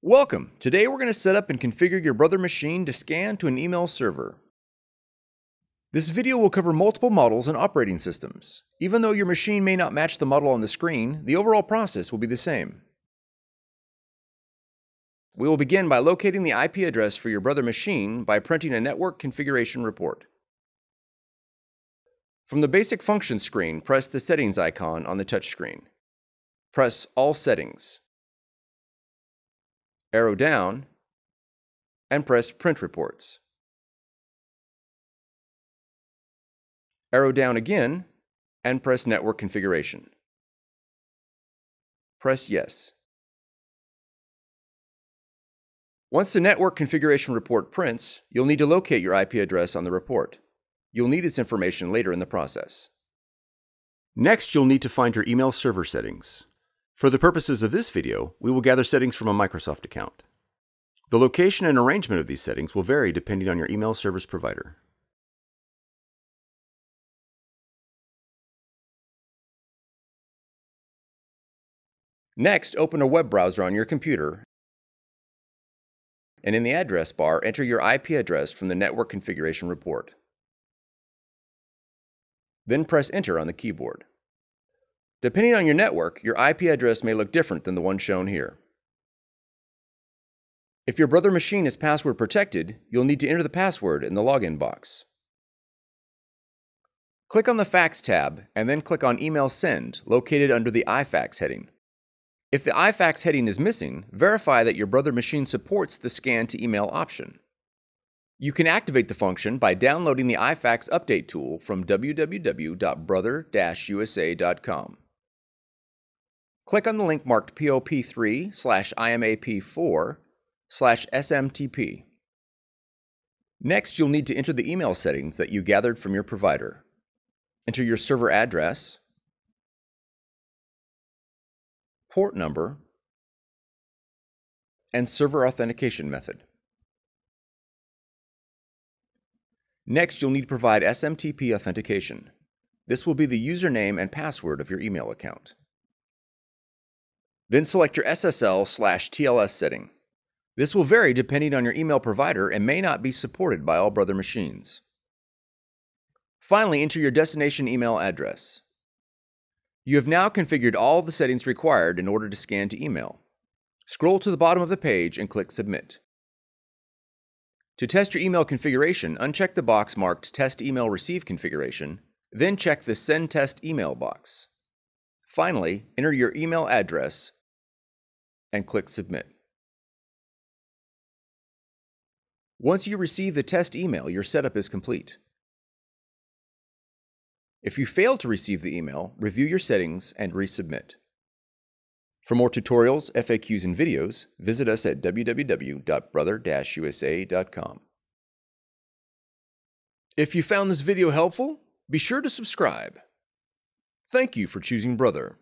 Welcome! Today we're going to set up and configure your Brother machine to scan to an email server. This video will cover multiple models and operating systems. Even though your machine may not match the model on the screen, the overall process will be the same. We will begin by locating the IP address for your Brother machine by printing a network configuration report. From the basic functions screen, press the settings icon on the touchscreen. Press All Settings. Arrow down, and press Print Reports. Arrow down again, and press Network Configuration. Press Yes. Once the Network Configuration report prints, you'll need to locate your IP address on the report. You'll need this information later in the process. Next, you'll need to find your email server settings. For the purposes of this video, we will gather settings from a Microsoft account. The location and arrangement of these settings will vary depending on your email service provider. Next, open a web browser on your computer, and in the address bar, enter your IP address from the network configuration report. Then press Enter on the keyboard. Depending on your network, your IP address may look different than the one shown here. If your Brother machine is password protected, you'll need to enter the password in the login box. Click on the Fax tab and then click on Email Send, located under the iFax heading. If the iFax heading is missing, verify that your Brother machine supports the scan to email option. You can activate the function by downloading the iFax update tool from www.brother-usa.com. Click on the link marked POP3/IMAP4/SMTP. Next, you'll need to enter the email settings that you gathered from your provider. Enter your server address, port number, and server authentication method. Next, you'll need to provide SMTP authentication. This will be the username and password of your email account. Then select your SSL/TLS setting. This will vary depending on your email provider and may not be supported by all Brother machines. Finally, enter your destination email address. You have now configured all the settings required in order to scan to email. Scroll to the bottom of the page and click Submit. To test your email configuration, uncheck the box marked Test Email Receive Configuration, then check the Send Test Email box. Finally, enter your email address and click Submit. Once you receive the test email, your setup is complete. If you fail to receive the email, review your settings and resubmit. For more tutorials, FAQs, and videos, visit us at www.brother-usa.com. If you found this video helpful, be sure to subscribe. Thank you for choosing Brother.